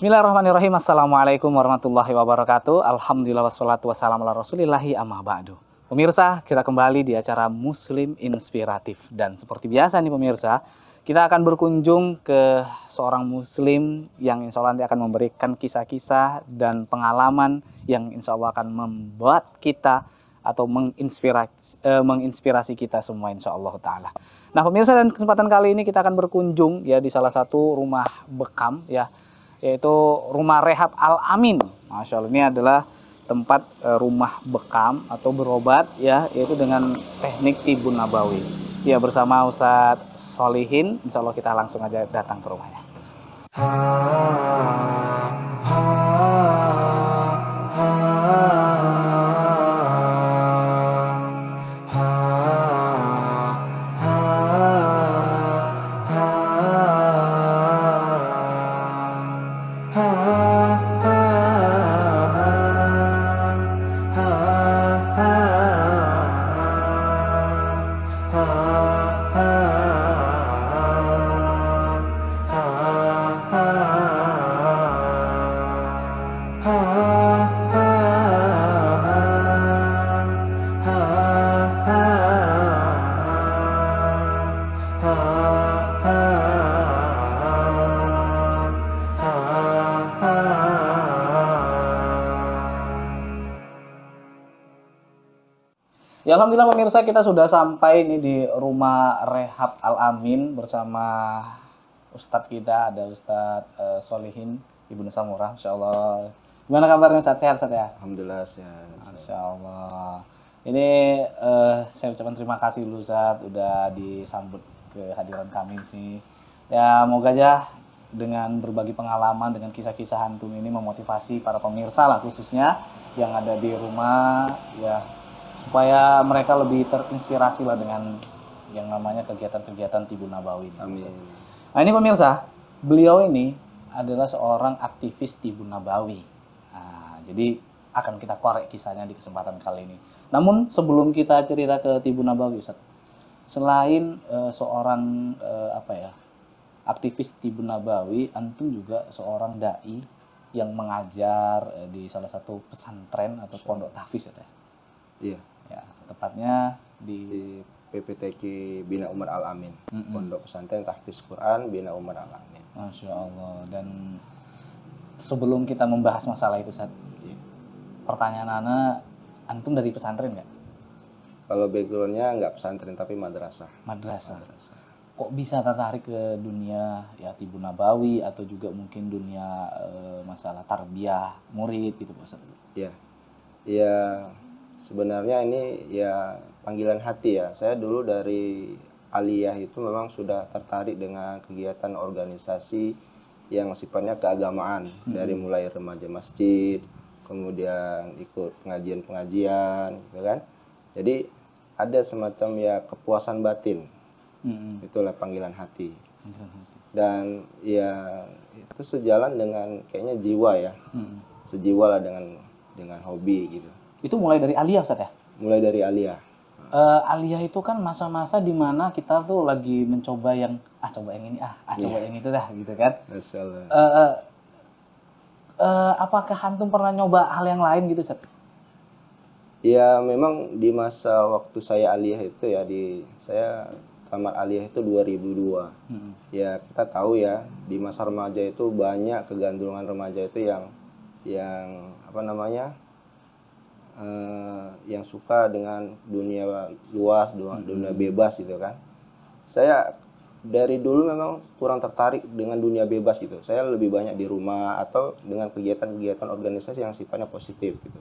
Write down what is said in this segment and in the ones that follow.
Bismillahirrahmanirrahim. Assalamualaikum warahmatullahi wabarakatuh. Alhamdulillah wassalatu wassalamu ala rasulillahi amma ba'du. Pemirsa, kita kembali di acara Muslim Inspiratif. Dan seperti biasa nih pemirsa, kita akan berkunjung ke seorang muslim yang insya Allah nanti akan memberikan kisah-kisah dan pengalaman yang insya Allah akan membuat kita atau menginspirasi kita semua insya Allah ta'ala. Nah pemirsa, dan kesempatan kali ini kita akan berkunjung ya di salah satu rumah Bekam ya, yaitu Rumah Rehab Al-Amin. Masya Allah, ini adalah tempat rumah bekam atau berobat ya, yaitu dengan teknik Tibbun Nabawi. Ya, bersama Ustadz Solihin, insya Allah kita langsung aja datang ke rumahnya. Ya, alhamdulillah pemirsa, kita sudah sampai ini di Rumah Rehab Al-Amin bersama Ustadz kita, ada Ustadz Solihin Ibnu Samurah. Insya Allah, gimana kabarnya Ustadz? Sehat Ustadz ya? Alhamdulillah sehat. Insya Allah. Ini saya ucapkan terima kasih dulu Ustadz, udah disambut kehadiran kami sih. Ya, moga aja dengan berbagi pengalaman, dengan kisah-kisah hantum ini memotivasi para pemirsa lah, khususnya yang ada di rumah ya, supaya mereka lebih terinspirasi lah dengan yang namanya kegiatan-kegiatan Tibbun Nabawi. Amin. Nah ini pemirsa, beliau ini adalah seorang aktivis Tibbun Nabawi. Nah, jadi akan kita korek kisahnya di kesempatan kali ini. Namun sebelum kita cerita ke Tibbun Nabawi, Ustaz, selain seorang aktivis Tibbun Nabawi, antum juga seorang dai yang mengajar di salah satu pesantren atau pondok tahfiz ya. Iya. Ya, tepatnya di PPTQ Bina Umar Al-Amin, Pondok Pesantren Tahfiz Quran Bina Umar Al-Amin. Masya Allah. Dan sebelum kita membahas masalah itu, Ustaz, iya, pertanyaan antum dari pesantren nggak? Kalau backgroundnya nggak pesantren, tapi madrasah. Madrasah. Kok bisa tertarik ke dunia ya Tibbun Nabawi atau juga mungkin dunia masalah tarbiyah murid gitu, Pak Ustaz? Iya. Iya. Sebenarnya ini ya panggilan hati ya. Saya dulu dari aliyah itu memang sudah tertarik dengan kegiatan organisasi yang sifatnya keagamaan. Dari mulai remaja masjid, kemudian ikut pengajian-pengajian gitu kan. Jadi ada semacam ya kepuasan batin. Itulah panggilan hati. Dan ya itu sejalan dengan kayaknya jiwa ya. Sejiwa lah dengan hobi gitu. Itu mulai dari aliyah Ustaz ya? Mulai dari aliyah. Aliyah itu kan masa-masa dimana kita tuh lagi mencoba yang coba yang ini, coba yang itu dah gitu kan. Apakah antum pernah nyoba hal yang lain gitu Ustaz? Ya memang di masa waktu saya aliyah itu ya, saya tamat aliyah itu 2002. Ya kita tahu ya, di masa remaja itu banyak kegandrungan remaja itu yang apa namanya, yang suka dengan dunia luas, dunia bebas gitu kan. Saya dari dulu memang kurang tertarik dengan dunia bebas gitu. Saya lebih banyak di rumah atau dengan kegiatan-kegiatan organisasi yang sifatnya positif gitu.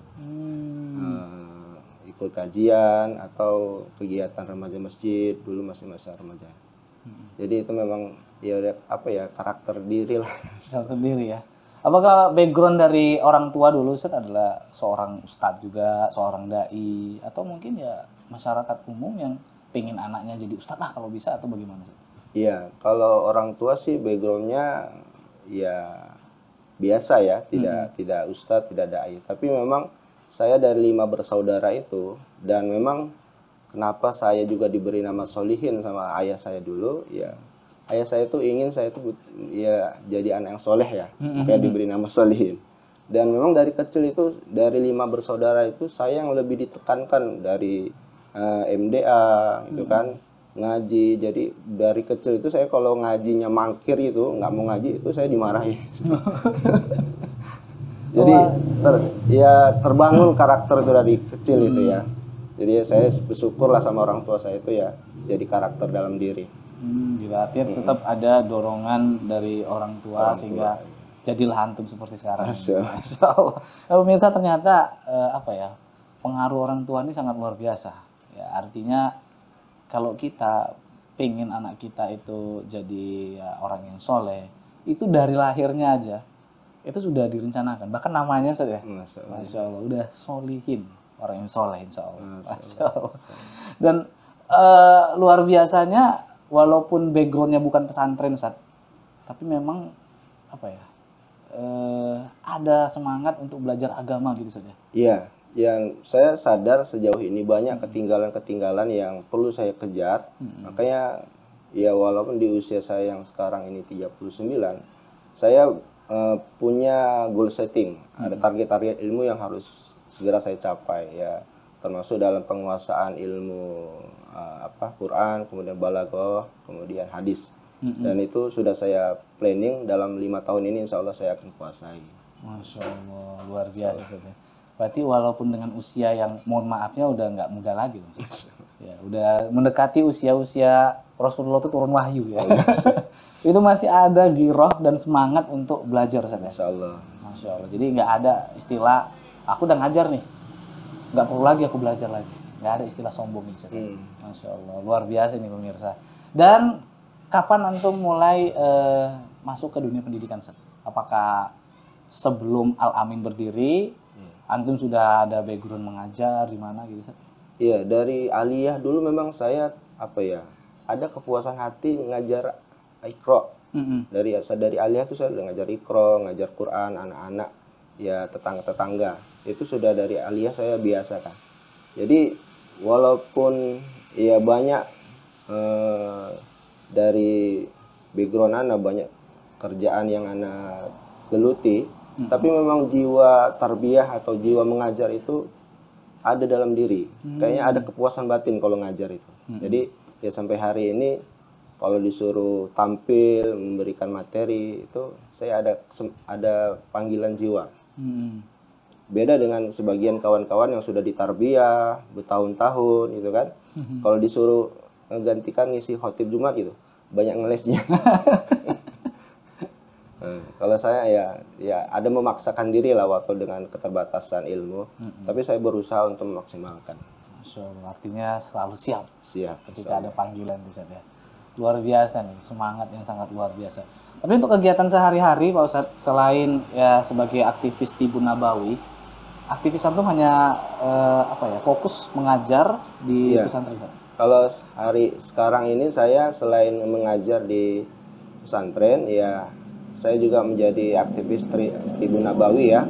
Ikut kajian atau kegiatan remaja masjid, dulu masih masa remaja. Jadi itu memang ya karakter diri lah. Karakter diri ya. Apakah background dari orang tua dulu Ustaz adalah seorang ustadz juga, seorang da'i? Atau mungkin ya masyarakat umum yang pengen anaknya jadi ustadz lah kalau bisa, atau bagaimana Ustaz? Iya, kalau orang tua sih backgroundnya ya biasa ya, tidak ustadz, tidak da'i. Tapi memang saya dari 5 bersaudara itu, dan memang kenapa saya juga diberi nama Solihin sama ayah saya dulu ya, ayah saya itu ingin saya itu ya jadi anak yang soleh ya, makanya diberi nama Solihin. Dan memang dari kecil itu, dari 5 bersaudara itu saya yang lebih ditekankan dari MDA gitu kan, ngaji. Jadi dari kecil itu saya kalau ngajinya mangkir itu, nggak mau ngaji itu saya dimarahi. Jadi terbangun karakter itu dari kecil itu ya. Jadi saya bersyukurlah sama orang tua saya itu ya, jadi karakter dalam diri. Gila, artinya tetap ada dorongan dari orang tua sehingga jadilah antum seperti sekarang. Masya Allah. Nah, pemirsa, ternyata pengaruh orang tua ini sangat luar biasa. Ya, artinya kalau kita pengen anak kita itu jadi orang yang soleh, itu dari lahirnya aja itu sudah direncanakan. Bahkan namanya saja. Masya Allah, udah Solihin, orang yang soleh, insya Allah. Masya Allah. Dan luar biasanya, walaupun backgroundnya bukan pesantren, Ustaz, tapi memang ada semangat untuk belajar agama gitu saja. Iya, yang saya sadar sejauh ini banyak ketinggalan-ketinggalan yang perlu saya kejar. Makanya ya walaupun di usia saya yang sekarang ini 39, saya punya goal setting, ada target-target ilmu yang harus segera saya capai ya, termasuk dalam penguasaan ilmu Quran, kemudian balaghah, kemudian hadis. Dan itu sudah saya planning dalam 5 tahun ini, insya Allah saya akan kuasai. Masya Allah, luar biasa. Berarti walaupun dengan usia yang mohon maafnya udah nggak muda lagi, ya udah mendekati usia-usia Rasulullah itu turun wahyu ya. Itu masih ada giroh dan semangat untuk belajar, Masya Allah. Masya Allah. Jadi nggak ada istilah aku udah ngajar nih, nggak perlu lagi aku belajar lagi. Nggak ada istilah sombong gitu. Masya Allah, luar biasa nih pemirsa. Dan kapan antum mulai masuk ke dunia pendidikan, Ustaz? Apakah sebelum Al-Amin berdiri, antum sudah ada background mengajar di mana gitu, Ustaz? Iya, dari aliyah dulu memang saya ada kepuasan hati ngajar Iqra. Dari aliyah itu saya udah ngajar Iqra, ngajar Quran anak-anak ya, tetangga-tetangga. Itu sudah dari aliyah saya biasakan. Jadi walaupun ya banyak dari background anak banyak kerjaan yang anak geluti, tapi memang jiwa tarbiyah atau jiwa mengajar itu ada dalam diri. Kayaknya ada kepuasan batin kalau ngajar itu. Jadi ya sampai hari ini kalau disuruh tampil memberikan materi itu saya ada panggilan jiwa. Beda dengan sebagian kawan-kawan yang sudah ditarbiyah bertahun-tahun gitu kan. Kalau disuruh menggantikan ngisi khotib Jumat gitu, banyak ngelesnya. Kalau saya ya ada memaksakan diri lah waktu dengan keterbatasan ilmu, tapi saya berusaha untuk memaksimalkan. Masya Allah, artinya selalu siap ketika ada panggilan di sana. Luar biasa nih, semangat yang sangat luar biasa. Tapi untuk kegiatan sehari-hari Pak Ustadz, selain ya sebagai aktivis Tibbun Nabawi, aktivis antum hanya fokus mengajar di pesantren. Kalau hari sekarang ini saya selain mengajar di pesantren, ya saya juga menjadi aktivis Tibbun Nabawi ya.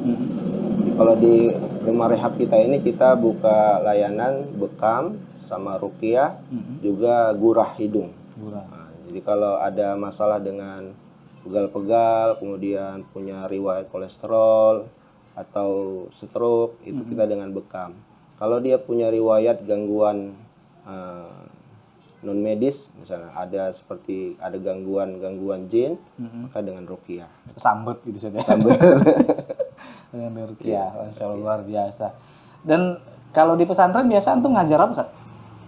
Kalau di rumah rehab kita ini kita buka layanan bekam sama ruqyah, juga gurah hidung. Nah, jadi kalau ada masalah dengan pegal-pegal, kemudian punya riwayat kolesterol atau stroke, itu kita dengan bekam. Kalau dia punya riwayat gangguan non medis, misalnya ada gangguan jin, maka dengan ruqyah. Sambet gitu saja. Sambet. Dengan ruqyah, Masya Allah, luar biasa. Dan kalau di pesantren biasa antum ngajar apa, Ustaz?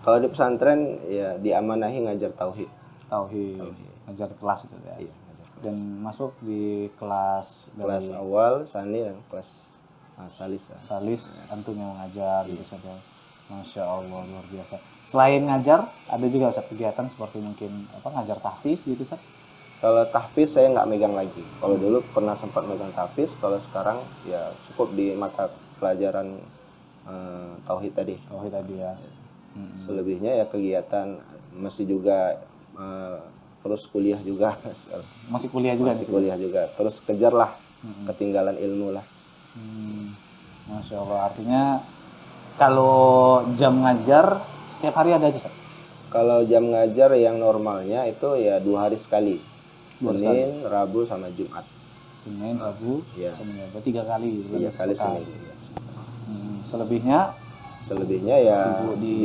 Kalau di pesantren ya diamanahi ngajar tauhid. Tauhid. Ngajar kelas itu ya. Iya, ngajar kelas. Dan masuk di kelas awal, sani, dan kelas salis. Salis antum yang ngajar gitu saja. Masya Allah, luar biasa. Selain ngajar, ada juga Ustaz kegiatan seperti mungkin ngajar tahfiz gitu, Ustaz? Kalau tahfiz saya nggak megang lagi. Kalau dulu pernah sempat megang tahfiz, kalau sekarang ya cukup di mata pelajaran tauhid tadi. Tauhid tadi ya. Selebihnya ya kegiatan masih juga terus kuliah juga. Masih kuliah juga. Masih kuliah juga. Terus kejarlah ketinggalan ilmu lah. Masya Allah, artinya kalau jam ngajar setiap hari ada aja, Ustaz? Kalau jam ngajar yang normalnya itu ya 2 hari sekali. Senin, Rabu, sama Jumat. Senin, Rabu, ya. Senin, Rabu. 3 kali. 3 kali Senin. Selebihnya? Selebihnya ya di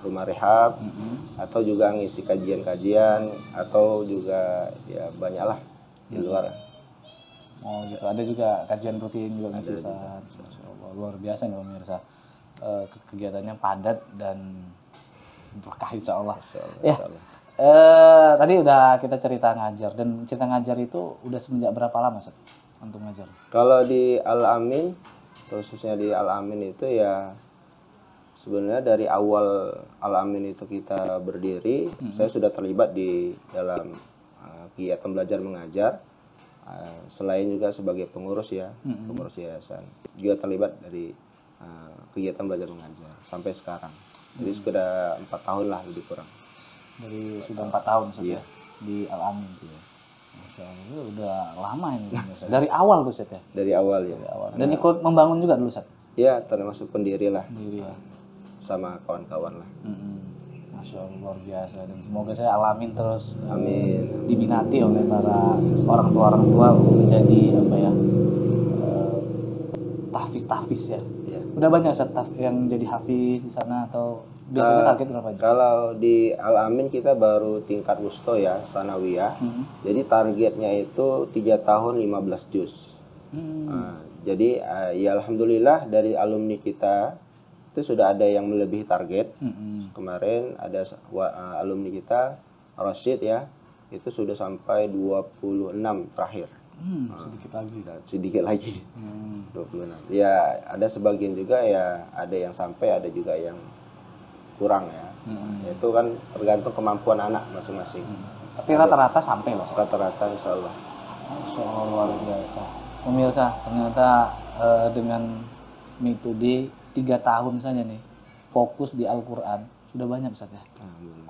rumah rehab. Atau juga ngisi kajian-kajian. Atau juga ya banyaklah di luar. Oh gitu, ada juga kajian rutin juga ngisi saat. Luar biasa nih pemirsa. Kegiatannya padat dan berkah insya Allah. Ya. Tadi udah kita cerita ngajar, dan cerita ngajar itu udah semenjak berapa lama Ustaz untuk ngajar? Kalau di Al-Amin, khususnya di Al-Amin itu ya sebenarnya dari awal Al-Amin itu kita berdiri, saya sudah terlibat di dalam kegiatan belajar mengajar, selain juga sebagai pengurus ya, pengurus yayasan, juga terlibat dari kegiatan belajar mengajar sampai sekarang. Jadi sudah 4 tahun lah lebih kurang. Dari sudah 4 tahun sudah di Al-Amin. Iya. Udah lama ini. Dari awal tuh Set ya? Dari awal ya. Dari awal. Dan ikut membangun juga dulu Set? Iya, termasuk pendiri lah. Pendiri ya. Sama kawan-kawan lah. Masya Allah, luar biasa. Dan semoga saya Al-Amin terus diminati oleh para orang tua menjadi apa ya, tahfiz ya. Udah banyak staff yang jadi hafiz di sana, atau biasanya target berapa aja? Kalau di Al-Amin kita baru tingkat wusto ya, sanawiyah. Jadi targetnya itu 3 tahun 15 juz. Ya alhamdulillah dari alumni kita itu sudah ada yang melebihi target. Kemarin ada alumni kita Rashid ya, itu sudah sampai 26 terakhir. Sedikit lagi. Sedikit lagi. 26. Ya ada sebagian juga ya, ada yang sampai, ada juga yang kurang ya. Itu kan tergantung kemampuan anak masing-masing. Tapi rata-rata sampai loh. Rata-rata insya Allah. Insya Allah, luar biasa. Pemirsa, ternyata dengan metode 3 tahun saja nih fokus di Al-Quran sudah banyak Ustaz ya.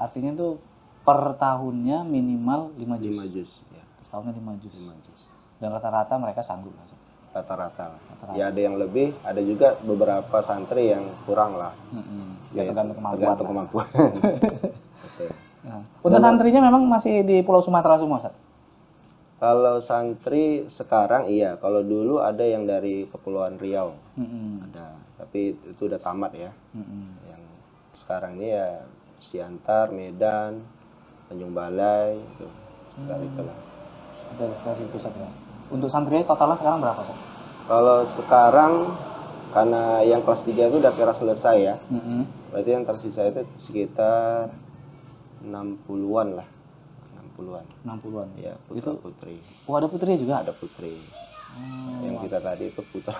Artinya tuh per tahunnya minimal 5 juz. 5 juz ya. Per tahunnya 5 juz. 5 juz. Dan rata-rata mereka sanggup rata-rata. Ya ada yang lebih, ada juga beberapa santri yang kurang lah. Ya tergantung kemampuan. Untuk santrinya memang masih di Pulau Sumatera semua Ustaz? Kalau santri sekarang iya, kalau dulu ada yang dari Kepulauan Riau. Ada, tapi itu udah tamat ya. Yang sekarang ini ya Siantar, Medan, Tanjung Balai itu. Sekali telah. Dari itu Ustaz ya. Untuk santri totalnya sekarang berapa Ustaz? Kalau sekarang, karena yang kelas 3 itu udah kira selesai ya, berarti yang tersisa itu sekitar 60-an lah. 60-an? Ya, putra-putri. Oh ada putri juga? Ada putri. Yang kita tadi itu putra.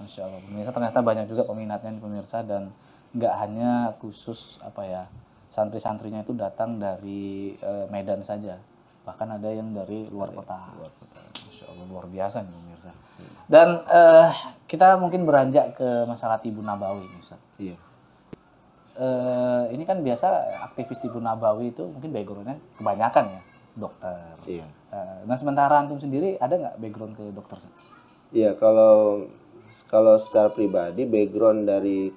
Masya Allah, pemirsa ternyata banyak juga peminatnya pemirsa, dan nggak hanya khusus apa ya, santri-santrinya itu datang dari Medan saja. Bahkan ada yang dari luar kota. Masya Allah, luar biasa nih pemirsa. Dan kita mungkin beranjak ke masalah Tibbun Nabawi nih Ustaz. Iya. Ini kan biasa aktivis Tibbun Nabawi itu mungkin backgroundnya kebanyakan ya dokter. Iya. Nah sementara antum sendiri ada nggak background ke dokter Ustaz? Iya, kalau secara pribadi background dari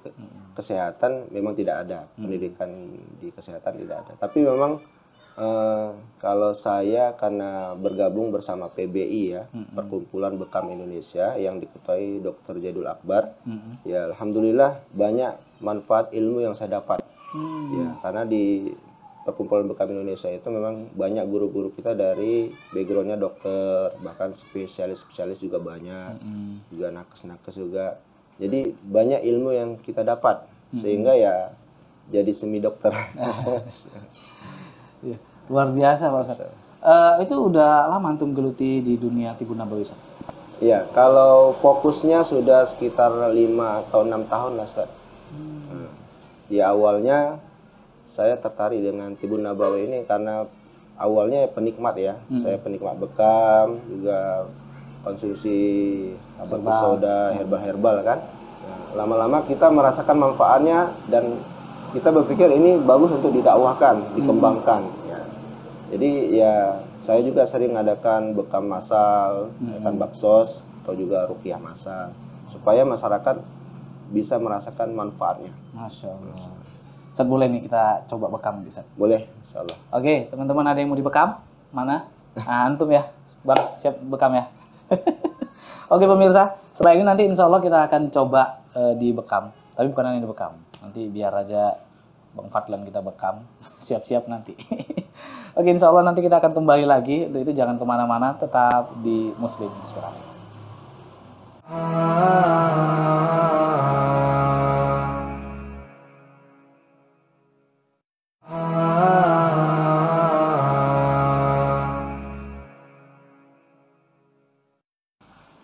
kesehatan memang tidak ada. Pendidikan di kesehatan tidak ada. Tapi memang kalau saya karena bergabung bersama PBI ya, Perkumpulan Bekam Indonesia yang diketuai Dr. Jadul Akbar, ya alhamdulillah banyak manfaat ilmu yang saya dapat. Ya, karena di Perkumpulan Bekam Indonesia itu memang banyak guru-guru kita dari backgroundnya dokter, bahkan spesialis-spesialis juga banyak, juga nakes-nakes juga. Jadi banyak ilmu yang kita dapat, sehingga ya jadi semi dokter. Ya, luar biasa Pak Ustaz. Itu udah lama antum geluti di dunia Tibbun Nabawi Ustaz? Iya, kalau fokusnya sudah sekitar 5 atau 6 tahun lah Ustaz. Di awalnya saya tertarik dengan Tibbun Nabawi ini karena awalnya penikmat ya. Saya penikmat bekam, juga konsumsi obat soda, herbal-herbal kan. Lama-lama kita merasakan manfaatnya dan kita berpikir ini bagus untuk didakwahkan, dikembangkan. Ya. Jadi ya saya juga sering mengadakan bekam masal, mengadakan baksos, atau juga ruqyah masal, supaya masyarakat bisa merasakan manfaatnya. Masya Allah. Ustaz boleh nih kita coba bekam nanti, Ustaz? Boleh, insyaallah. Oke, teman-teman ada yang mau dibekam? Mana? Nah, antum ya, Bang, siap bekam ya. Oke pemirsa, setelah ini nanti insya Allah kita akan coba dibekam. Tapi bukan hanya dibekam, nanti biar aja Bang Fadlan kita bekam. Siap-siap nanti. Oke, insya Allah nanti kita akan kembali lagi. Untuk itu jangan kemana-mana, tetap di Muslim Inspiratif.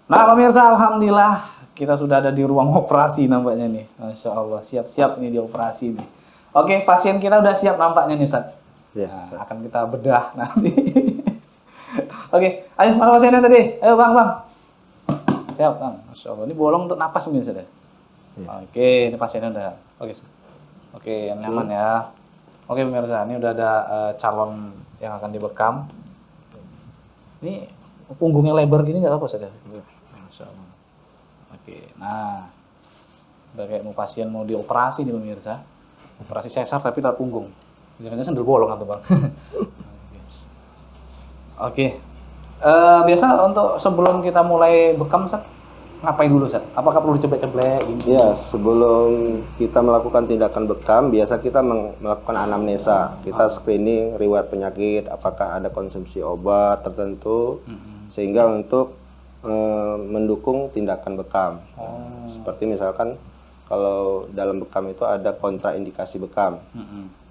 Nah pemirsa, alhamdulillah kita sudah ada di ruang operasi nampaknya nih. Masya Allah, siap-siap nih di operasi nih. Oke, pasien kita udah siap nampaknya nih, Ustaz. Ya, nah, akan kita bedah nanti. Oke, ayo mana pasiennya tadi? Ayo bang. Siap bang, masya Allah. Ini bolong untuk napas mungkin sudah. Ya. Oke, ini pasiennya udah. Oke, nyaman ya. Oke pemirsa, ini udah ada calon yang akan dibekam. Ini punggungnya lebar gini nggak apa-apa sudah. Masya Allah. Oke, nah, udah kayak mau pasien mau dioperasi nih pemirsa. Operasi sesar tapi tak punggung. Jangan-jangan sendiri bolong atau bang. Oke. Biasa untuk sebelum kita mulai bekam, Ustaz, ngapain dulu, Ustaz? Apakah perlu diceblek-ceblek gitu? Ya, sebelum kita melakukan tindakan bekam, biasa kita melakukan anamnesa. Kita screening riwayat penyakit, apakah ada konsumsi obat tertentu, sehingga untuk mendukung tindakan bekam. Seperti misalkan kalau dalam bekam itu ada kontraindikasi bekam.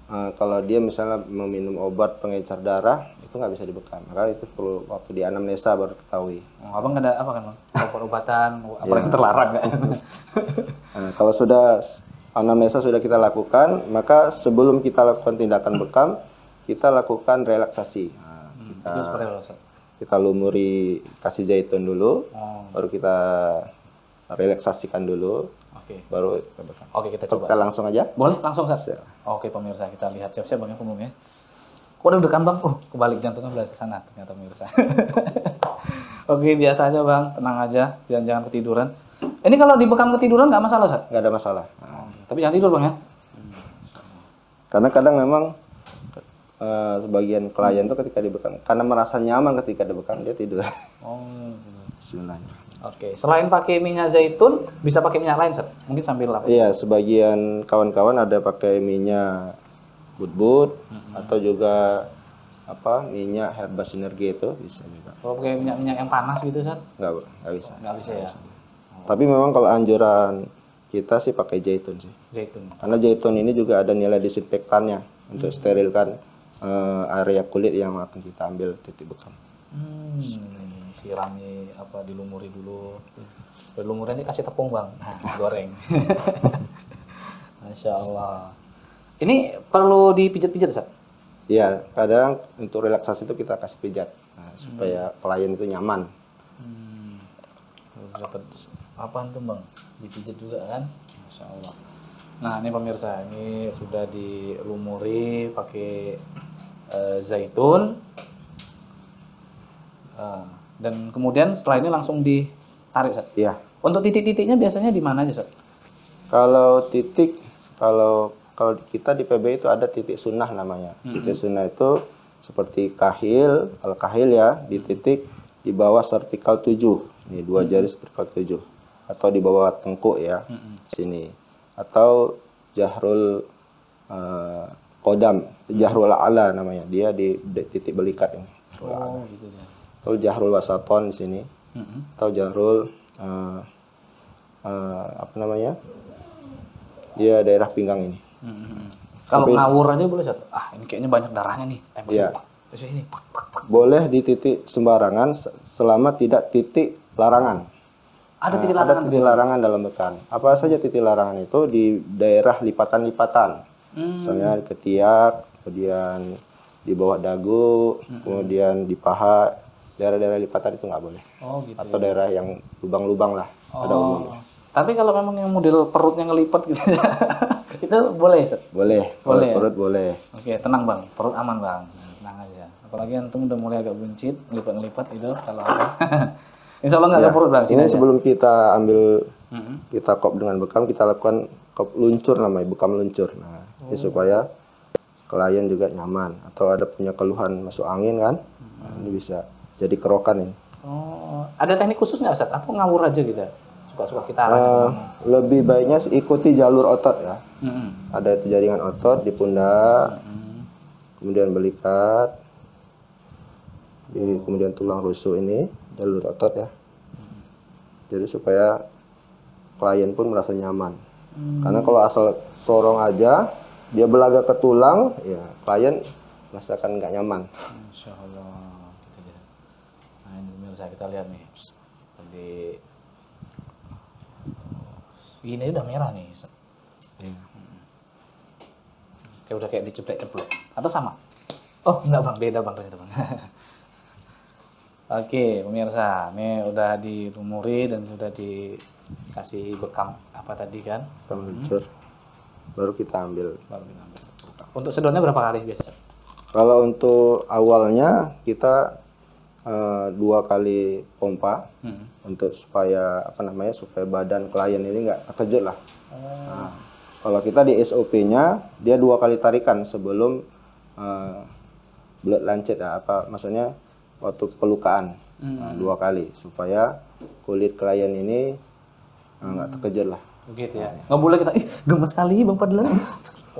Kalau dia misalnya meminum obat pengencer darah, itu nggak bisa dibekam. Maka itu perlu waktu di anamnesa baru ketahui. Abang ada apa kan? Obat-obatan, apa yang terlarang kan? Nah, kalau sudah anamnesa sudah kita lakukan, maka sebelum kita lakukan tindakan bekam, kita lakukan relaksasi. Nah, kita lumuri kasih zaitun dulu, baru kita relaksasikan dulu. Oke. Baru kita bekam. Oke, kita coba. Kita langsung aja? Boleh, langsung saja. Oke, pemirsa, kita lihat siap-siap Bang Umum ya. Kok udah dekan Bang? Kebalik jantungnya belah ke sana ternyata pemirsa. Oke, biasa aja Bang, tenang aja, jangan ketiduran. Ini kalau dibekam ketiduran nggak masalah, Ustaz? Nggak ada masalah. Tapi jangan tidur Bang ya. Karena kadang memang sebagian klien tuh ketika dibekam, karena merasa nyaman ketika dibekam, dia tidur. Bismillahirrahmanirrahim. Oke, selain pakai minyak zaitun, bisa pakai minyak lain, Sir? Mungkin sambil lapis. Iya, sebagian kawan-kawan ada pakai minyak butbut, atau juga apa minyak herba sinergi itu bisa juga. Kalau pakai minyak-minyak yang panas gitu, Sir? Nggak bisa. Nggak bisa ya? Bisa. Tapi memang kalau anjuran kita sih pakai zaitun sih. Zaitun. Karena zaitun ini juga ada nilai disinfektannya untuk sterilkan area kulit yang akan kita ambil titik bekam. Sirami apa dilumuri dulu. Dilumurannya kasih tepung Bang. Nah, goreng. Masya Allah. Ini perlu dipijat-pijat, Ustaz? Iya, kadang untuk relaksasi itu kita kasih pijat. Nah, supaya klien itu nyaman. Dapat apaan tuh Bang? Dipijat juga kan? Masya Allah. Nah, ini pemirsa, ini sudah dilumuri pakai zaitun. Dan kemudian setelah ini langsung ditarik, Ustaz? Iya. Untuk titik-titiknya biasanya di mana aja, Ustaz? Kalau titik, kalau kita di PB itu ada titik sunnah namanya. Titik sunnah itu seperti kahil, al-kahil ya, di titik di bawah cervical 7. Ini dua jari cervical 7. Atau di bawah tengkuk ya, sini. Atau jahrul kodam, jahrul ala namanya. Dia di titik belikat ini. Gitu ya. Atau jahrul wasaton di sini, atau jahrul apa namanya? Dia daerah pinggang ini. Kalau ngawur aja boleh, Ustaz? Ah, ini kayaknya banyak darahnya nih. Tembak sini. Boleh di titik sembarangan selama tidak titik larangan. Ada titik larangan. Ada titik larangan dalam bekam. Apa saja titik larangan itu di daerah lipatan-lipatan. Misalnya ketiak, kemudian di bawah dagu, kemudian di paha. Daerah-daerah lipatan itu nggak boleh. Gitu. Atau daerah yang lubang-lubang lah. Ada umumnya. Tapi kalau memang yang model perutnya ngelipat gitu, itu boleh, Ustaz? Boleh. Boleh. Perut boleh. Oke, tenang Bang. Perut aman Bang. Tenang aja. Apalagi antum udah mulai agak buncit, ngelipat-ngelipat itu kalau ada. Insya Allah nggak ada perut Bang. Ini sebelum kita ambil Kita kop dengan bekam, kita lakukan kop luncur namanya, bekam luncur. Nah, ya supaya klien juga nyaman atau ada punya keluhan masuk angin kan, nah, ini bisa jadi kerokan ini. Oh, ada teknik khusus nggak Ustaz? Atau ngawur aja gitu? Suka-suka kita lebih baiknya ikuti jalur otot ya. Ada itu jaringan otot di pundak, kemudian belikat, kemudian tulang rusuk ini jalur otot ya. Jadi supaya klien pun merasa nyaman. Karena kalau asal sorong aja, dia belaga ke tulang, ya klien merasakan nggak nyaman. Insya Allah. Nah, ini pemirsa kita lihat nih. Jadi, ini udah merah nih. Ya. Kayak udah kayak diceplok-ceplok. Atau sama? Oh, enggak bang, beda bang. Ternyata, bang. Oke, pemirsa, ini udah dilumuri dan sudah dikasih bekam apa tadi kan? Bekam luncur. Baru kita ambil. Untuk sedotnya berapa kali biasanya? Kalau untuk awalnya kita 2 kali pompa untuk supaya apa namanya supaya badan klien ini nggak terkejut lah. Nah, kalau kita di SOP-nya dia 2 kali tarikan sebelum blood lancet ya, apa maksudnya? Waktu pelukaan, nah, 2 kali supaya kulit klien ini nggak terkejut lah. Begitu ya. Nggak boleh kita, ih gemes sekali bang Padlan,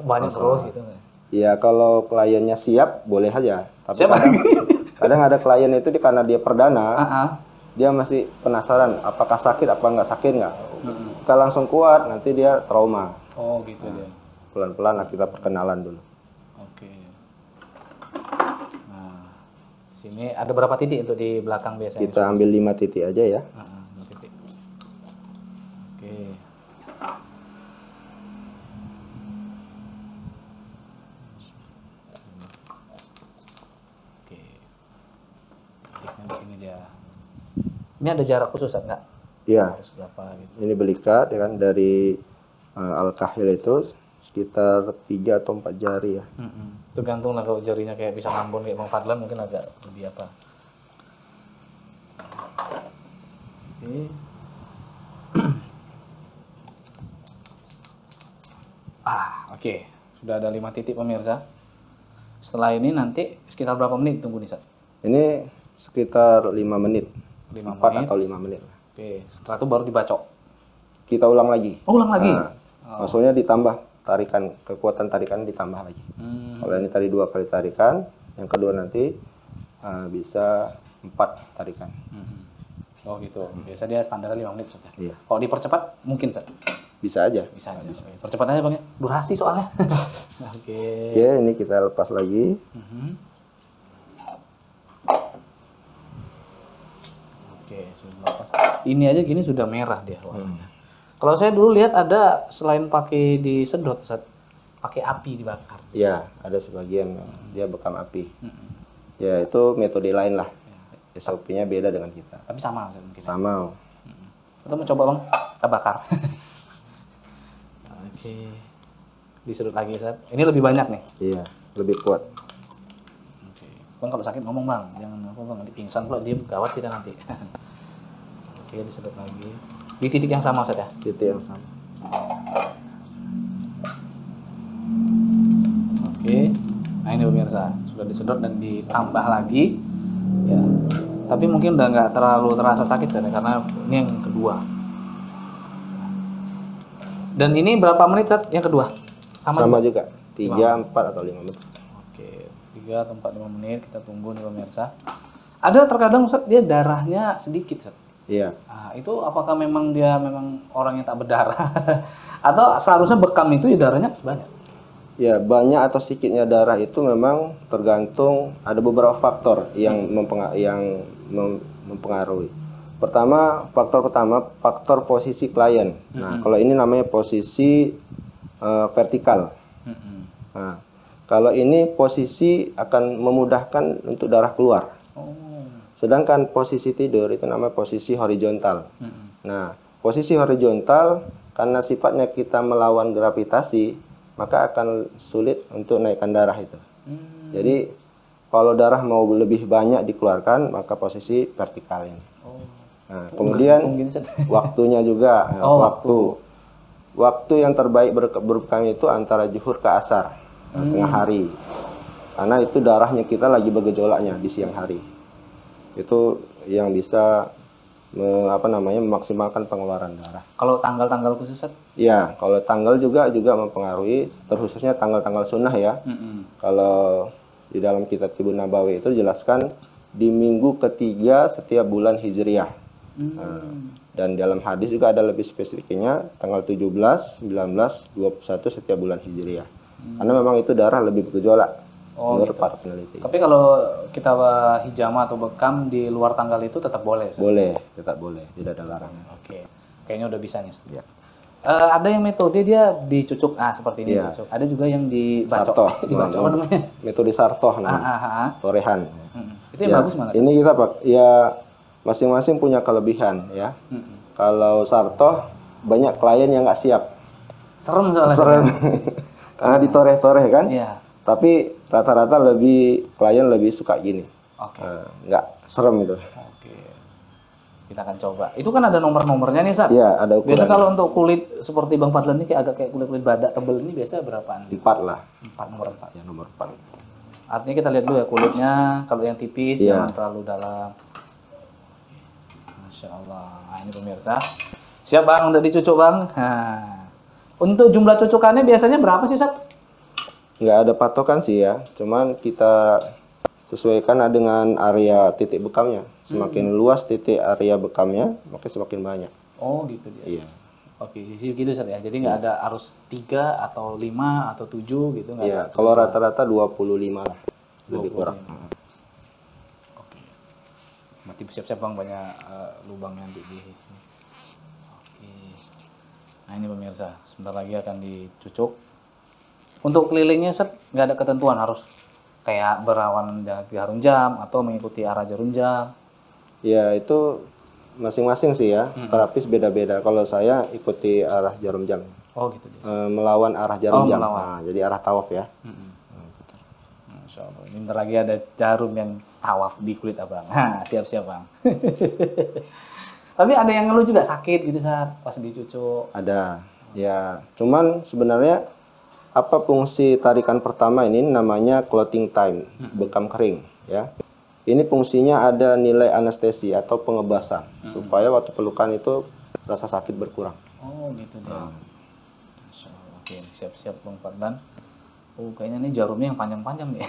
banyak terus gitu. Iya kalau kliennya siap boleh aja. Tapi siap kadang ada klien itu karena dia perdana, dia masih penasaran apakah sakit apa nggak sakit nggak. Kita langsung kuat nanti dia trauma. Oh gitu ya. Nah, pelan-pelan lah kita perkenalan dulu. Sini ada berapa titik untuk di belakang biasanya? Kita ambil 5 titik aja ya. 5 titik. Oke. Oke. Titiknya di sini dia. Ini ada jarak khusus enggak? Iya. Gitu. Ini belikat ya kan dari al-kahil itu sekitar 3 atau 4 jari ya. Tergantung lah kalau jarinya kayak bisa ngambon kayak Bang Fadlan mungkin agak lebih apa. Oke. Oke. Sudah ada 5 titik pemirsa. Setelah ini nanti sekitar berapa menit tunggu nih, Sat? Ini sekitar 5 menit. 4 atau 5 menit. Oke, setelah itu baru dibacok. Kita ulang lagi. Oh, ulang lagi. Nah, maksudnya ditambah tarikan, kekuatan tarikan ditambah lagi. Kalau ini tadi 2 kali tarikan, yang kedua nanti bisa 4 tarikan. Oh gitu. Biasa dia standar 5 menit saja. Iya. Kalau dipercepat mungkin Sat? Bisa aja. Bisa aja. Bisa. Percepat aja Bang ya. Durasi soalnya. Oke. Oke, ini kita lepas lagi. Oke, sudah lepas. Ini aja gini sudah merah dia warnanya. Kalau saya dulu lihat ada selain pakai disedot, pakai api dibakar. Iya, ada sebagian dia bekam api. Ya itu metode lain lah. Ya. SOP-nya beda dengan kita. Tapi sama mungkin. Sama. Atau mau coba bang, kita bakar. Oke. Disedot lagi Ustaz. Ini lebih banyak nih. Iya, lebih kuat. Oke. Bang kalau sakit ngomong bang, jangan apa bang nanti pingsan pula diem gawat kita nanti. Oke, disedot lagi. Di titik yang sama saja. Titik yang sama. Oke. Nah ini pemirsa sudah disedot dan ditambah lagi. Ya. Tapi mungkin udah nggak terlalu terasa sakit ya, karena ini yang kedua. Dan ini berapa menit saat yang kedua? Sama juga. 3, 4 atau 5 menit. Oke. 3 atau 4, 5 menit kita tunggu nih pemirsa. Ada terkadang Ustaz dia darahnya sedikit Ustaz. Iya. Nah, itu apakah memang dia orang yang tak berdarah atau seharusnya bekam itu ya darahnya sebanyak? Ya banyak atau sedikitnya darah itu memang tergantung ada beberapa faktor yang mempengaruhi. Pertama, faktor posisi klien. Nah kalau ini namanya posisi vertikal. Nah kalau ini posisi akan memudahkan untuk darah keluar. Sedangkan posisi tidur itu namanya posisi horizontal. Nah, posisi horizontal karena sifatnya kita melawan gravitasi, maka akan sulit untuk naikkan darah itu. Jadi, kalau darah mau lebih banyak dikeluarkan, maka posisi vertikal ini. Nah, kemudian waktunya juga, oh, waktu yang terbaik berbekam itu antara zuhur ke asar, tengah hari, karena itu darahnya kita lagi bergejolaknya di siang hari. Itu yang bisa memaksimalkan pengeluaran darah. Kalau tanggal-tanggal khusus? Ya, kalau tanggal juga mempengaruhi, terkhususnya tanggal-tanggal sunnah ya. Kalau di dalam kitab Tibbun Nabawi itu dijelaskan di minggu ketiga setiap bulan Hijriah. Dan dalam hadis juga ada lebih spesifiknya tanggal 17, 19, 21 setiap bulan Hijriah. Karena memang itu darah lebih bergejolak menurut para peneliti. Tapi kalau kita hijama atau bekam di luar tanggal itu tetap boleh? Boleh, tetap boleh, tidak ada larangan. Oke, kayaknya udah bisa nih. Ya. Ada yang metode dia dicucuk, seperti ini dicucuk. Ada juga yang dibacok. Dibacok namanya. Metode Sartoh namanya. Torehan. Itu yang bagus malah. Ini kita pakai ya. Masing-masing punya kelebihan ya. Kalau Sartoh banyak klien yang nggak siap. Serem soalnya. Serem. Karena ditoreh-toreh kan. Iya. Tapi rata-rata klien lebih suka gini. Oke. Nggak serem itu. Oke. Kita akan coba. Itu kan ada nomor-nomornya nih, Sat. Iya, ada ukuran. Biasa kalau untuk kulit seperti Bang Fadlan ini kayak kulit-kulit badak tebel ini biasa berapaan? 4 lah. 4, nomor 4. Ya, nomor 4. Artinya kita lihat dulu ya kulitnya, kalau yang tipis jangan terlalu dalam. Masya Allah, nah, ini pemirsa. Siap Bang, udah dicucuk Bang. Nah, untuk jumlah cucukannya biasanya berapa sih, Sat? Nggak ada patokan sih ya, cuman kita sesuaikan dengan area titik bekamnya. Semakin luas titik area bekamnya, maka semakin banyak. Oh gitu dia. Iya. Oke, jadi gitu Sat ya, jadi nggak ada harus 3 atau 5 atau 7 gitu? Iya, kalau rata-rata 25 lah, lebih kurang. Mati siap-siap Bang, banyak lubangnya nanti di. Oke. Nah ini pemirsa, sebentar lagi akan dicucuk. Untuk kelilingnya Ustaz, nggak ada ketentuan harus kayak berawan di jarum jam atau mengikuti arah jarum jam. Ya itu masing-masing sih ya, terapis beda-beda. Kalau saya ikuti arah jarum jam. Oh gitu. Melawan arah jarum jam. Nah, jadi arah tawaf ya. Insya Allah. Ini bentar lagi ada jarum yang tawaf di kulit Abang. Siap-siap Bang. Tapi ada yang ngeluh juga sakit gitu saat pas dicucuk. Ada. Ya, cuman sebenarnya apa fungsi tarikan pertama ini namanya clothing time, bekam kering ya. Ini fungsinya ada nilai anestesi atau pengebasan supaya waktu pelukan itu rasa sakit berkurang. Oh, gitu dia. Insya Allah. Oke, siap-siap Bang Fadlan. Oh, kayaknya ini jarumnya yang panjang-panjang nih.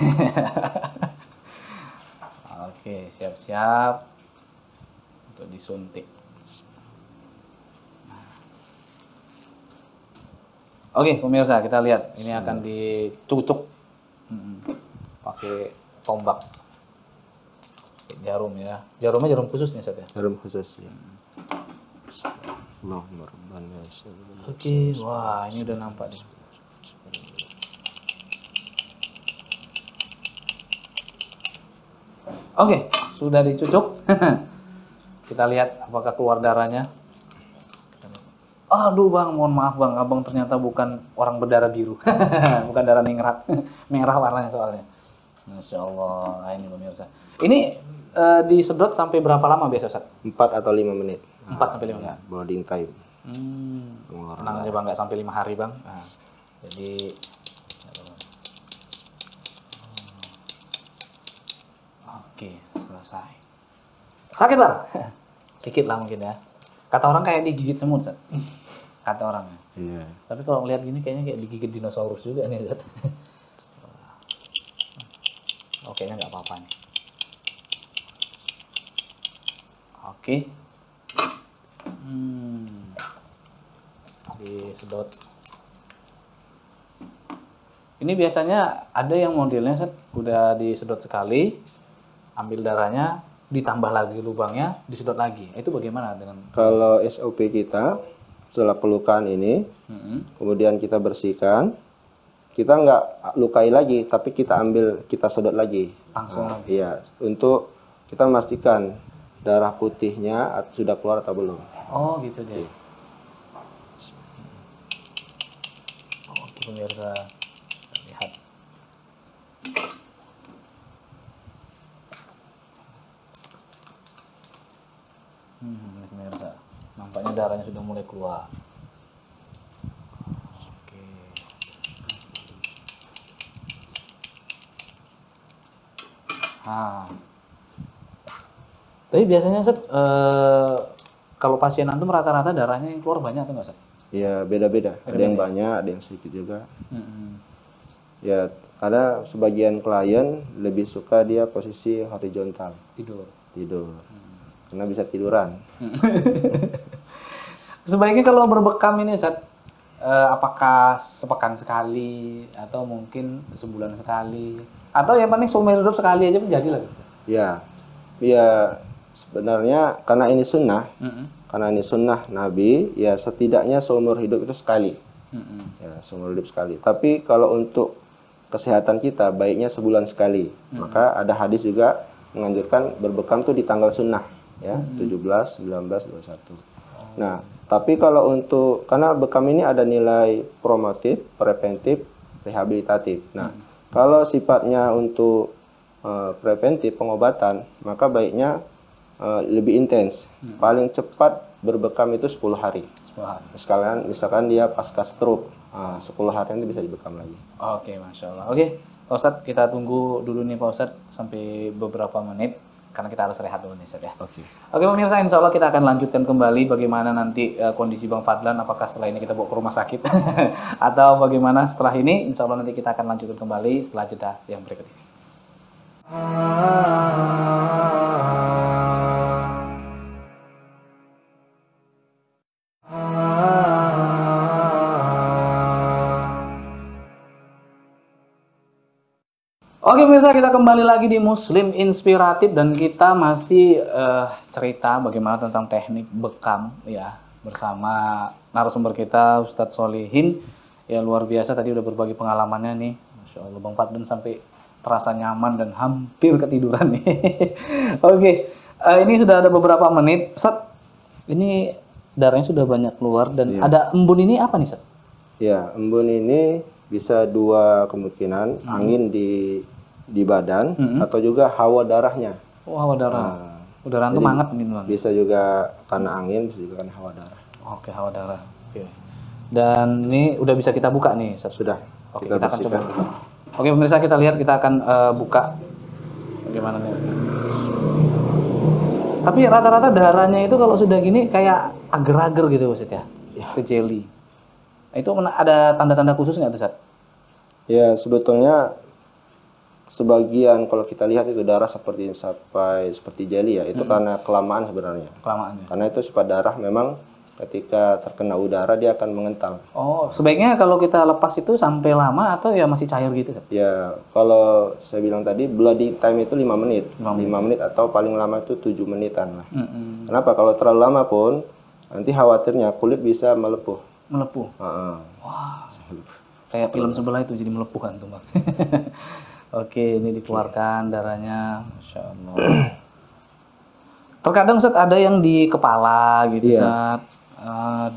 Oke, siap-siap untuk disuntik. Oke, pemirsa, kita lihat. Ini akan dicucuk pakai tombak. Jarum ya. Jarumnya jarum khusus nih, Sat ya? Jarum khusus, ya. Oke, wah ini udah nampak nih. Oke, sudah dicucuk. Kita lihat apakah keluar darahnya. Aduh Bang, mohon maaf Bang, Abang ternyata bukan orang berdarah biru. Bukan darah ningrat. Merah warnanya soalnya. Masya Allah, ini pemirsa. Ini disedot sampai berapa lama biasa, Ustaz? 4 atau 5 menit. 4 sampai 5 menit? Boarding time. Tenang aja Bang, nggak sampai 5 hari Bang. Nah, jadi... Oke, selesai. Sakit Bang? Sikit lah mungkin ya. Kata orang kayak digigit semut, Sat. Kata orangnya. Iya. Tapi kalau ngeliat gini kayaknya kayak digigit dinosaurus juga nih, Sat. Oke, kayaknya nggak apa-apa nih. Oke. Disedot. Ini biasanya ada yang modelnya, Sat, udah disedot sekali. Ambil darahnya, ditambah lagi lubangnya, disedot lagi. Itu bagaimana dengan? Kalau SOP kita setelah pelukan ini, kemudian kita bersihkan, kita nggak lukai lagi, tapi kita ambil, kita sedot lagi. Langsung. Lagi. Iya, untuk kita memastikan darah putihnya sudah keluar atau belum. Oh, gitu deh. Iya. Oke, pemirsa, lihat. Pemirsa, nampaknya darahnya sudah mulai keluar. Oke. Nah. Tapi biasanya Seth, kalau pasien antum rata-rata darahnya yang keluar banyak atau enggak, Seth? Ya beda-beda, ada yang banyak, ada yang sedikit juga. Ya ada sebagian klien lebih suka dia posisi horizontal, tidur, karena bisa tiduran. Sebaiknya kalau berbekam ini Ustaz, apakah sepekan sekali atau mungkin sebulan sekali atau yang penting seumur hidup sekali aja menjadi lah Ustaz? Ya, ya sebenarnya karena ini sunnah. Karena ini sunnah Nabi, ya setidaknya seumur hidup itu sekali. Ya, seumur hidup sekali. Tapi kalau untuk kesehatan kita, baiknya sebulan sekali. Maka ada hadis juga menganjurkan berbekam tuh di tanggal sunnah. Ya, 17, 19, 21. Nah, tapi kalau untuk, karena bekam ini ada nilai promotif, preventif, rehabilitatif. Nah, kalau sifatnya untuk preventif, pengobatan, maka baiknya lebih intens. Paling cepat berbekam itu 10 hari. Misalkan dia pasca stroke, 10 hari nanti bisa dibekam lagi. Oke, Masya Allah. Oke, Pak Ustadz, kita tunggu dulu nih Pak Ustadz sampai beberapa menit. Karena kita harus rehat dulu nih Ustadz ya. Oke, pemirsa, insya Allah kita akan lanjutkan kembali bagaimana nanti kondisi Bang Fadlan. Apakah setelah ini kita bawa ke rumah sakit? Atau bagaimana setelah ini? Insya Allah nanti kita akan lanjutkan kembali setelah jeda yang berikut ini. Oke pemirsa, kita kembali lagi di Muslim Inspiratif dan kita masih cerita bagaimana tentang teknik bekam ya bersama narasumber kita Ustadz Solihin. Ya luar biasa, tadi udah berbagi pengalamannya nih. Masya Allah Bang Fadlan sampai terasa nyaman dan hampir ketiduran nih. Oke, ini sudah ada beberapa menit. Ustadz, ini darahnya sudah banyak keluar dan ada embun ini apa nih Ustadz? Ya, embun ini bisa dua kemungkinan, angin di badan atau juga hawa darahnya. Oh, hawa darah. Nah, udara itu hangat gitu. Bisa juga karena angin, bisa juga karena hawa darah. Oke, hawa darah. Oke. Dan ini udah bisa kita buka nih, Ustaz. Sudah. Oke, kita akan coba. Oke, pemirsa kita lihat, kita akan buka bagaimana nih. Tapi rata-rata darahnya itu kalau sudah gini kayak agar-agar gitu Ustaz ya. Ke jeli. Itu ada tanda-tanda khusus nggak Ustaz? Ya, sebetulnya sebagian kalau kita lihat itu darah seperti jeli ya, itu karena kelamaan sebenarnya. Kelamaan. Ya. Karena itu sifat darah memang ketika terkena udara dia akan mengental. Oh, sebaiknya kalau kita lepas itu sampai lama atau ya masih cair gitu? Ustaz? Ya, kalau saya bilang tadi bloody time itu 5 menit. 5 menit atau paling lama itu 7 menitan lah. Kenapa? Kalau terlalu lama pun nanti khawatirnya kulit bisa melepuh. Melepuh? Wah, kayak film sebelah itu jadi melepuh kan tuh Bang. Oke, ini dikeluarkan darahnya, Masya Allah. Terkadang Ustaz ada yang di kepala gitu Ustaz,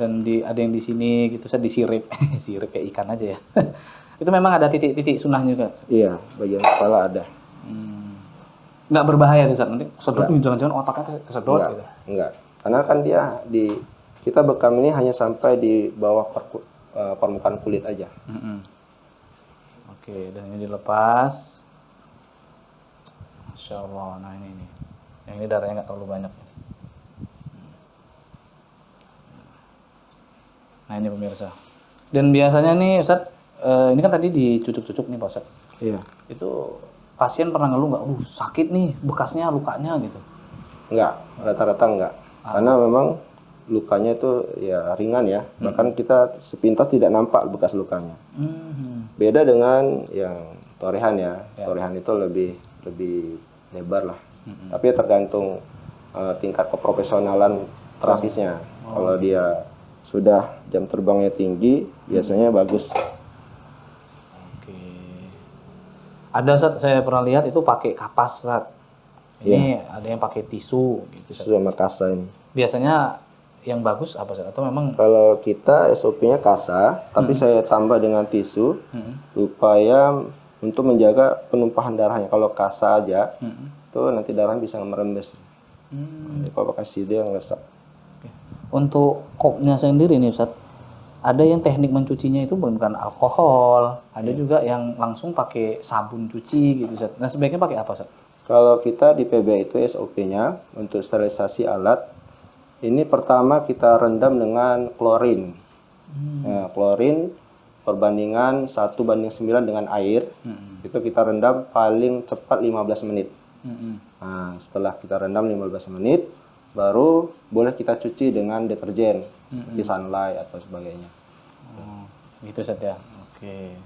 dan ada yang di sini gitu Ustaz, disirip, sirip kayak ikan aja ya. Itu memang ada titik-titik sunahnya juga Ustaz? Iya, bagian kepala ada. Nggak berbahaya Ustaz, nanti kesedot, jangan-jangan otaknya kesedot gitu? Enggak, karena kan dia di, kita bekam ini hanya sampai di bawah permukaan kulit aja. Oke, dan ini dilepas. Masya Allah, nah ini. Yang ini darahnya nggak terlalu banyak. Nah ini pemirsa. Dan biasanya nih Ustadz, ini kan tadi dicucuk-cucuk nih Pak Ustadz. Iya. Itu pasien pernah ngeluh nggak? Sakit nih, bekasnya, lukanya gitu. Nggak, rata-rata nggak. Karena memang lukanya itu ya ringan ya. Bahkan kita sepintas tidak nampak bekas lukanya. Beda dengan yang torehan ya. Torehan itu lebih lebar lah. Tapi tergantung tingkat keprofesionalan terapisnya. Kalau dia sudah jam terbangnya tinggi, biasanya bagus. Oke. Ada Ustaz, saya pernah lihat itu pakai kapas Ustaz. Ini ada yang pakai tisu gitu. Tisu sama kasa ini. Biasanya yang bagus apa Ustaz? Atau memang kalau kita SOP-nya kasa, tapi saya tambah dengan tisu supaya untuk menjaga penumpahan darahnya. Kalau kasa aja, tuh nanti darah bisa merembes. Kalau kasih dia ngelesak. Untuk kopnya sendiri nih Ustaz, ada yang teknik mencucinya itu menggunakan alkohol, ada juga yang langsung pakai sabun cuci gitu Ustaz. Nah sebaiknya pakai apa Ustaz? Kalau kita di PBA itu SOP-nya untuk sterilisasi alat, ini pertama kita rendam dengan klorin. Nah, klorin perbandingan 1:9 dengan air, itu kita rendam paling cepat 15 menit. Nah, setelah kita rendam 15 menit, baru boleh kita cuci dengan deterjen, seperti Sunlight atau sebagainya. Oh, gitu Ustaz ya. Oke.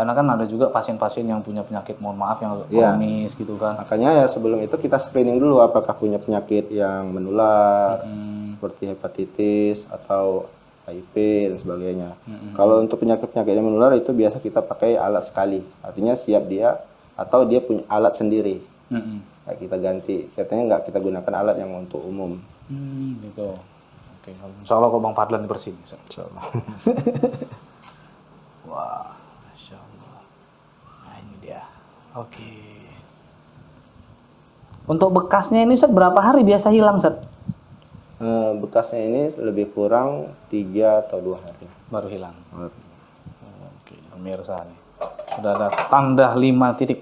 Karena kan ada juga pasien-pasien yang punya penyakit, mohon maaf, yang kronis gitu kan. Makanya ya sebelum itu kita screening dulu apakah punya penyakit yang menular, seperti hepatitis atau HIV dan sebagainya. Kalau untuk penyakit-penyakit yang menular itu biasa kita pakai alat sekali. Artinya siap dia atau dia punya alat sendiri. Kita ganti, katanya nggak kita gunakan alat yang untuk umum. Gitu. Oke, insya Allah kalau Bang Fadlan bersih. Insya Allah. Wah, masya Allah. Nah ini dia. Oke. Untuk bekasnya ini Ustaz berapa hari biasa hilang Ustaz? Bekasnya ini lebih kurang 3 atau 2 hari. Baru hilang. Oke, pemirsa nih sudah ada tanda 5 titik.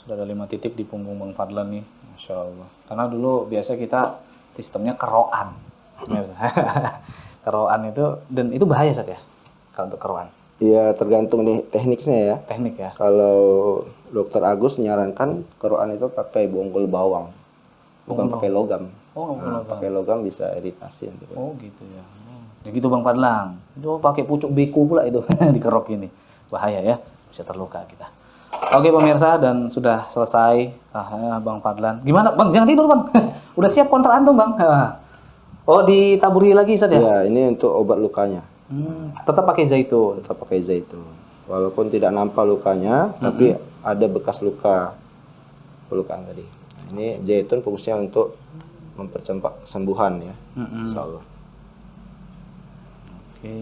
Sudah ada 5 titik di punggung Bang Fadlan nih, Masya Allah. Karena dulu biasa kita sistemnya keroan. Keroan itu, dan itu bahaya Ustaz ya? Kalau untuk keroan? Iya, tergantung nih tekniknya ya. Teknik ya? Kalau Dokter Agus menyarankan keroan itu pakai bonggol bawang. Bukan pakai logam. Oh, nah, pakai logam bisa iritasi. Oh gitu ya. Begitu Bang Fadlan. Itu pakai pucuk beku pula itu dikerok ini. Bahaya ya, bisa terluka kita. Oke pemirsa, dan sudah selesai Bang Fadlan. Gimana Bang? Jangan tidur Bang. Udah siap kontra antum Bang. Oh ditaburi lagi Ustaz ya? Iya, ini untuk obat lukanya. Tetap pakai zaitun. Tetap pakai zaitun. Walaupun tidak nampak lukanya, tapi ada bekas luka pelukaan tadi. Ini zaitun fokusnya untuk mempercepat kesembuhan ya. Insya Allah. Oke,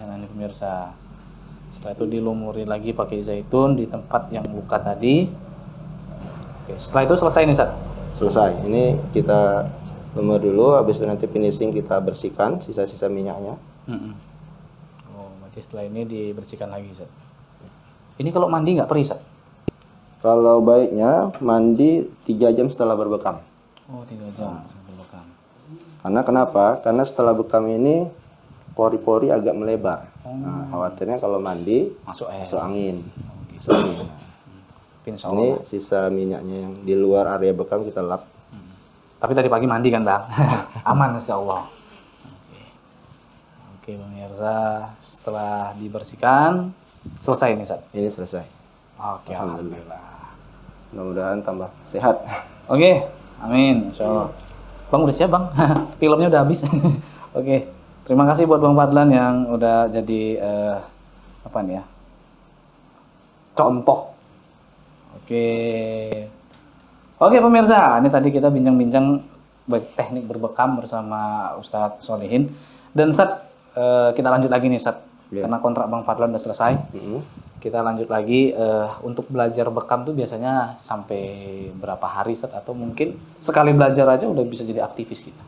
nah ini pemirsa. Setelah itu dilumuri lagi pakai zaitun di tempat yang luka tadi. Oke, setelah itu selesai nih Ustaz? Selesai. Ini kita lumur dulu, habis itu nanti finishing kita bersihkan sisa-sisa minyaknya. Oh, berarti setelah ini dibersihkan lagi Ustaz. Ini kalau mandi nggak perih Ustaz? Kalau baiknya mandi 3 jam setelah berbekam. Oh, 3 jam setelah berbekam. Karena kenapa? Karena setelah bekam ini pori-pori agak melebar. Nah, khawatirnya kalau mandi masuk angin. Masuk angin. Ini sisa minyaknya yang di luar area bekam kita lap. Tapi tadi pagi mandi kan Bang? Aman insya Allah. Oke pemirsa, setelah dibersihkan selesai nih Ustaz? Ini selesai. Oke, alhamdulillah. Mudah-mudahan tambah sehat. Oke, amin insya Allah. Bang udah siap Bang? Filmnya udah habis. Oke. Terima kasih buat Bang Fadlan yang udah jadi apa nih ya, contoh. Oke pemirsa, ini tadi kita bincang-bincang teknik berbekam bersama Ustadz Solihin. Dan Ustadz kita lanjut lagi nih Ustadz, karena kontrak Bang Fadlan udah selesai. Kita lanjut lagi untuk belajar bekam tuh biasanya sampai berapa hari Ustadz, atau mungkin sekali belajar aja udah bisa jadi aktivis kita?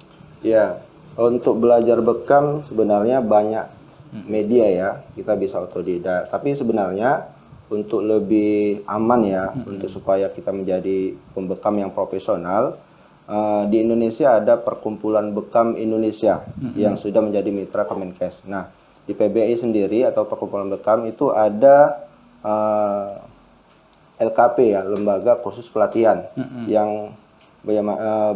Iya. Untuk belajar bekam sebenarnya banyak media ya, kita bisa otodidak. Tapi sebenarnya untuk lebih aman ya, untuk supaya kita menjadi pembekam yang profesional, di Indonesia ada Perkumpulan Bekam Indonesia yang sudah menjadi mitra Kemenkes. Nah, di PBI sendiri atau Perkumpulan Bekam itu ada LKP ya, Lembaga Khusus Pelatihan, yang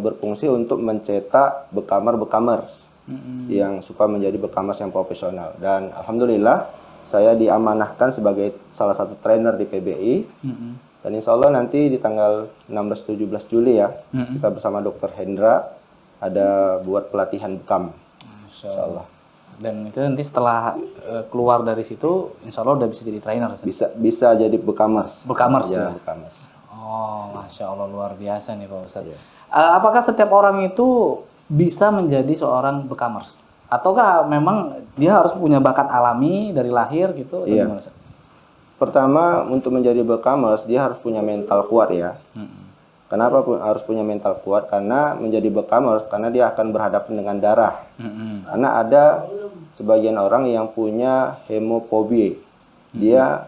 berfungsi untuk mencetak bekamar-bekamers yang supaya menjadi bekamers yang profesional. Dan alhamdulillah saya diamanahkan sebagai salah satu trainer di PBI. Dan insya Allah nanti di tanggal 16-17 Juli ya, kita bersama Dr. Hendra ada buat pelatihan bekam. Insya Allah. Dan itu nanti setelah keluar dari situ insya Allah udah bisa jadi trainer. Bisa jadi bekamers. Bekamers ya, bekamers. Oh, Masya Allah, luar biasa nih Pak Ustadz. Apakah setiap orang itu bisa menjadi seorang bekamers? Ataukah memang dia harus punya bakat alami dari lahir gitu? Iya. Gimana, Ustadz? Pertama, untuk menjadi bekamers, dia harus punya mental kuat ya. Kenapa harus punya mental kuat? Karena menjadi bekam karena dia akan berhadapan dengan darah. Karena ada sebagian orang yang punya hemofobia, dia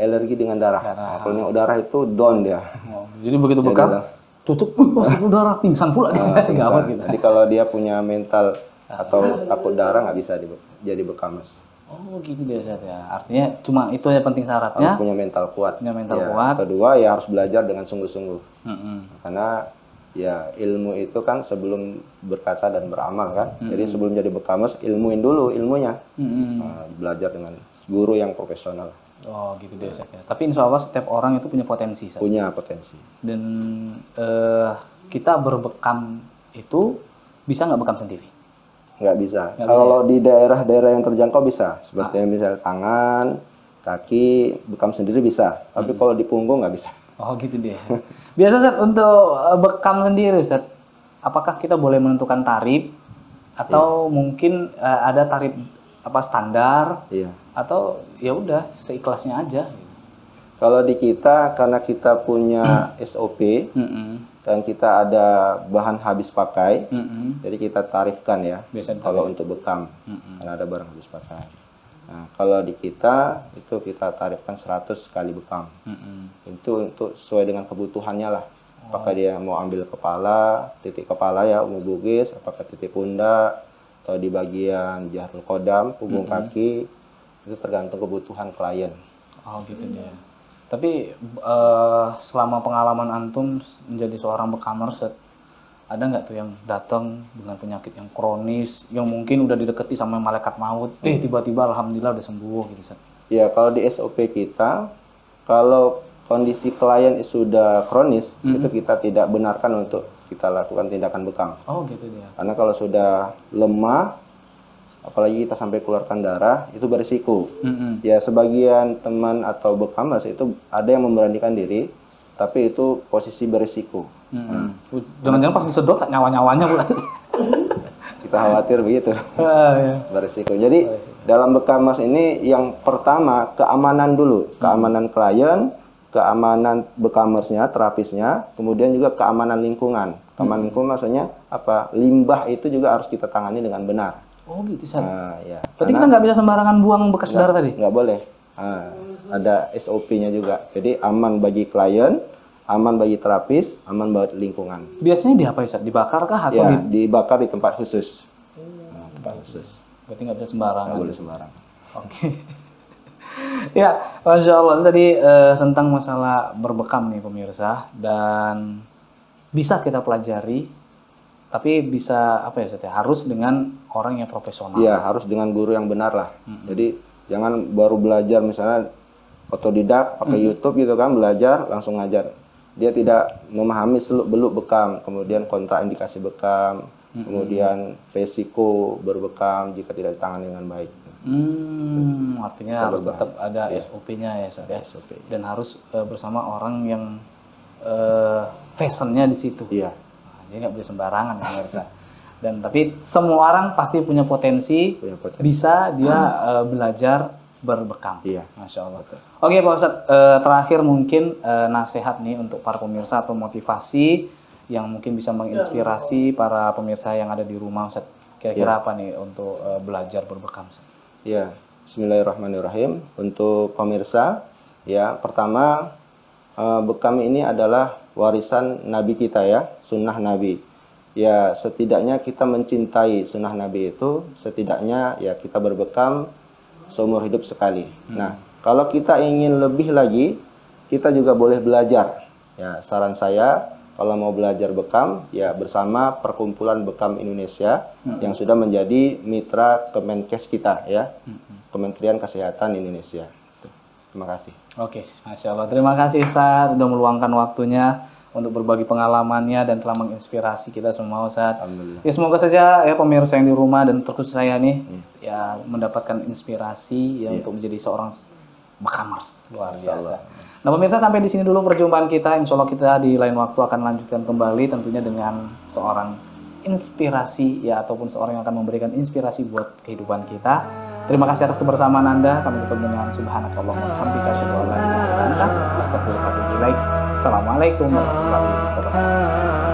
alergi dengan darah. Kalau ini darah itu down dia. Oh, jadi begitu bekam, cucuk, masuk darah, pingsan pula. Pingsan. Jadi kalau dia punya mental atau takut darah nggak bisa jadi bekam, Mas. Oh gitu biasa ya. Artinya cuma itu yang penting syaratnya. Harus punya mental kuat. Punya mental kuat. Kedua ya harus belajar dengan sungguh-sungguh. Karena ya ilmu itu kan sebelum berkata dan beramal kan. Jadi sebelum jadi bekamus ilmuin dulu ilmunya. Belajar dengan guru yang profesional. Oh gitu biasa ya. Tapi insya Allah setiap orang itu punya potensi. Punya potensi. Dan kita berbekam itu bisa nggak bekam sendiri? Nggak bisa. Kalau di daerah-daerah yang terjangkau bisa. Seperti yang misalnya tangan, kaki, bekam sendiri bisa. Tapi kalau di punggung nggak bisa. Oh gitu deh. Biasa Ustaz, untuk bekam sendiri Ustaz, apakah kita boleh menentukan tarif? Atau mungkin ada tarif apa standar? Atau ya udah seikhlasnya aja? Kalau di kita, karena kita punya SOP, dan kita ada bahan habis pakai, jadi kita tarifkan ya. Biasanya kalau untuk bekam, karena ada barang habis pakai. Nah, kalau di kita itu kita tarifkan 100 kali bekam. Itu untuk sesuai dengan kebutuhannya lah. Apakah dia mau ambil kepala, titik kepala ya, umum bugis, apakah titik pundak, atau di bagian jarul kodam, punggung kaki, itu tergantung kebutuhan klien. Oh gitu ya. Tapi selama pengalaman antum menjadi seorang bekamer, ada nggak tuh yang datang dengan penyakit yang kronis, yang mungkin udah didekati sama malaikat maut, tiba-tiba alhamdulillah udah sembuh gitu, Ustaz? Ya kalau di SOP kita, kalau kondisi klien sudah kronis, itu kita tidak benarkan untuk kita lakukan tindakan bekam. Oh gitu ya. Karena kalau sudah lemah, apalagi kita sampai keluarkan darah, itu berisiko. Ya sebagian teman atau bekamas itu ada yang memberanikan diri, tapi itu posisi berisiko. Jangan-jangan pas disedot nyawa-nyawanya pula. Kita khawatir begitu. Berisiko. Jadi dalam bekamas ini yang pertama keamanan dulu. Keamanan klien, keamanan bekamersnya, terapisnya, kemudian juga keamanan lingkungan. Keamanan lingkungan maksudnya apa? Limbah itu juga harus kita tangani dengan benar. Oh gitu, San. Ya. Berarti kita nggak bisa sembarangan buang bekas darah tadi? Nggak boleh. Ada SOP-nya juga. Jadi aman bagi klien, aman bagi terapis, aman bagi lingkungan. Biasanya diapain, San? Dibakar kah? Atau ya, dibakar di tempat khusus. Tempat khusus. Berarti nggak bisa sembarangan? Nggak boleh sembarangan. Oke. Ya, Masya Allah. Tadi tentang masalah berbekam nih, pemirsa. Dan bisa kita pelajari. Tapi bisa apa ya, Ustaz, harus dengan orang yang profesional. Iya, harus dengan guru yang benar lah. Jadi jangan baru belajar misalnya otodidak pakai YouTube gitu kan, belajar langsung ngajar. Dia tidak memahami seluk-beluk bekam, kemudian kontraindikasi bekam, kemudian resiko berbekam jika tidak ditangani dengan baik. Artinya harus tetap ada SOP-nya ya, Ustaz, ya. SOP. Dan harus bersama orang yang fashionnya di situ. Iya. Jadi nggak boleh sembarangan, pemirsa. Dan tapi semua orang pasti punya potensi, bisa dia belajar berbekam. Iya. Masya Allah. Betul. Oke, Pak Ustadz, terakhir mungkin nasihat nih untuk para pemirsa atau motivasi yang mungkin bisa menginspirasi para pemirsa yang ada di rumah, Ustadz. Kira-kira apa nih untuk belajar berbekam, Ustadz? Iya. Bismillahirrahmanirrahim. Untuk pemirsa, ya pertama bekam ini adalah warisan Nabi kita ya, sunnah Nabi. Ya setidaknya kita mencintai sunnah Nabi itu, setidaknya ya kita berbekam seumur hidup sekali. Nah kalau kita ingin lebih lagi, kita juga boleh belajar. Ya saran saya kalau mau belajar bekam ya bersama Perkumpulan Bekam Indonesia yang sudah menjadi mitra Kemenkes kita ya, Kementerian Kesehatan Indonesia. Terima kasih. Oke, Masya Allah. Terima kasih, Ustaz, sudah meluangkan waktunya untuk berbagi pengalamannya dan telah menginspirasi kita semua, Ustaz. Alhamdulillah. Ya, semoga saja ya pemirsa yang di rumah dan terkhusus saya nih ya mendapatkan inspirasi ya, untuk menjadi seorang bekamers luar biasa. Nah, pemirsa sampai di sini dulu perjumpaan kita. Insya Allah kita di lain waktu akan lanjutkan kembali tentunya dengan seorang inspirasi ya ataupun seorang yang akan memberikan inspirasi buat kehidupan kita. Terima kasih atas kebersamaan Anda. Kami tutup dengan subhanakallahumma wa bihamdika asyhadu an la ilaha illa anta astaghfiruka wa atubu ilaik. Assalamualaikum warahmatullahi wabarakatuh.